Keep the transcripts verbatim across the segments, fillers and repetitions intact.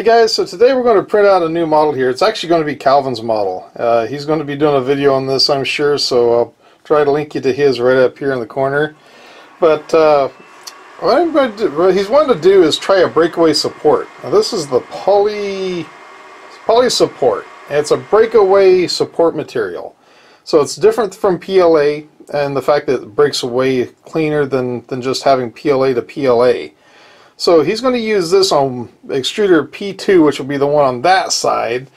Hey guys, so today we're going to print out a new model here. It's actually going to be Calvin's model. Uh, he's going to be doing a video on this, I'm sure, so I'll try to link you to his right up here in the corner. But uh, what, I'm going to do, what he's wanting to do is try a breakaway support. Now this is the poly, poly support. It's a breakaway support material. So it's different from P L A, and the fact that it breaks away cleaner than, than just having P L A to P L A. So he's going to use this on extruder P two, which will be the one on that side,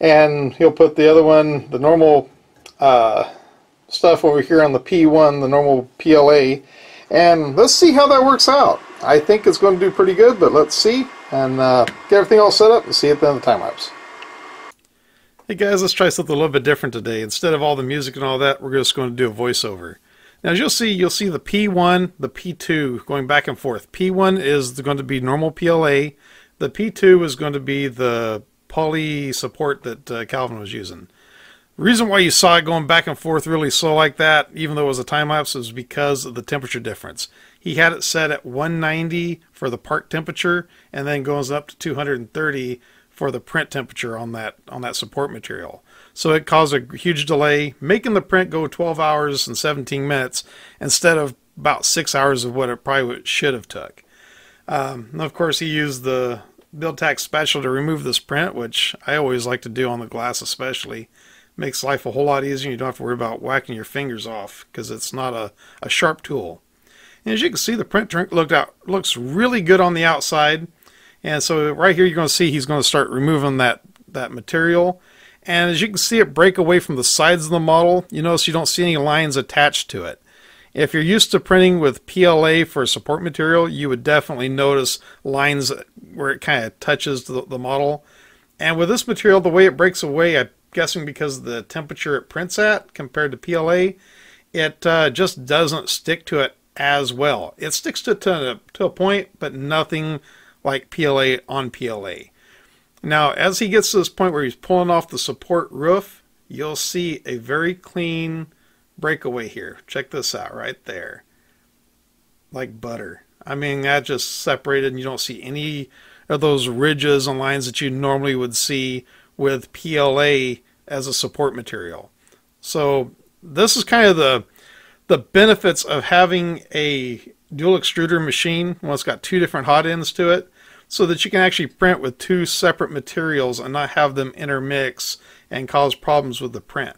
and he'll put the other one, the normal uh, stuff over here on the P one, the normal P L A, and let's see how that works out. I think it's going to do pretty good, but let's see, and uh, get everything all set up and see at the end of the time-lapse. Hey guys, let's try something a little bit different today. Instead of all the music and all that, we're just going to do a voiceover. Now, as you'll see, you'll see the P one, the P two going back and forth. P one is going to be normal P L A. The P two is going to be the poly support that uh, Calvin was using. The reason why you saw it going back and forth really slow like that, even though it was a time lapse, is because of the temperature difference. He had it set at one ninety for the part temperature, and then goes up to two hundred thirty for the print temperature on that on that support material. So it caused a huge delay, making the print go twelve hours and seventeen minutes instead of about six hours of what it probably should have took. Um, and of course, he used the BuildTac spatula to remove this print, which I always like to do on the glass especially. Makes life a whole lot easier. You don't have to worry about whacking your fingers off because it's not a, a sharp tool. And as you can see, the print looked out looks really good on the outside. And so right here, you're going to see he's going to start removing that, that material. And as you can see it break away from the sides of the model, you notice you don't see any lines attached to it. If you're used to printing with P L A for support material, you would definitely notice lines where it kind of touches the, the model. And with this material, the way it breaks away, I'm guessing because of the temperature it prints at compared to P L A, it uh, just doesn't stick to it as well. It sticks to, to, to a point, but nothing like P L A on P L A. Now, as he gets to this point where he's pulling off the support roof, you'll see a very clean breakaway here. Check this out right there. Like butter. I mean, that just separated and you don't see any of those ridges and lines that you normally would see with P L A as a support material. So this is kind of the, the benefits of having a dual extruder machine. Well, it's got two different hot ends to it, so that you can actually print with two separate materials and not have them intermix and cause problems with the print.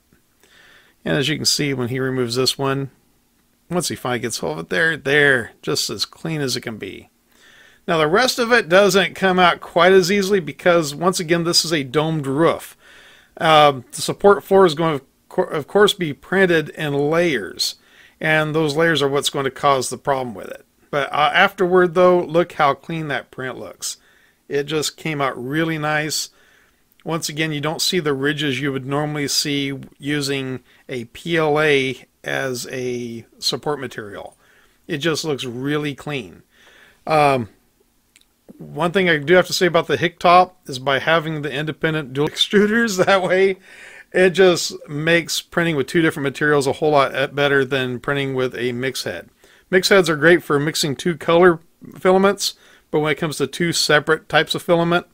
And as you can see, when he removes this one, once he finally gets hold of it, there, there, just as clean as it can be. Now the rest of it doesn't come out quite as easily because, once again, this is a domed roof. Uh, the support floor is going to, of course, be printed in layers, and those layers are what's going to cause the problem with it. But uh, afterward, though, look how clean that print looks. It just came out really nice. Once again, you don't see the ridges you would normally see using a P L A as a support material. It just looks really clean. Um, one thing I do have to say about the HICTOP is by having the independent dual extruders that way, it just makes printing with two different materials a whole lot better than printing with a mix head. Mix heads are great for mixing two color filaments, but when it comes to two separate types of filament,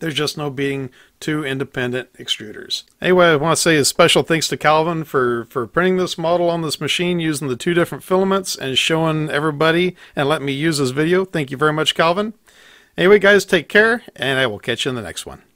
there's just no beating two independent extruders. Anyway, I want to say a special thanks to Calvin for, for printing this model on this machine using the two different filaments and showing everybody and letting me use this video. Thank you very much, Calvin. Anyway, guys, take care, and I will catch you in the next one.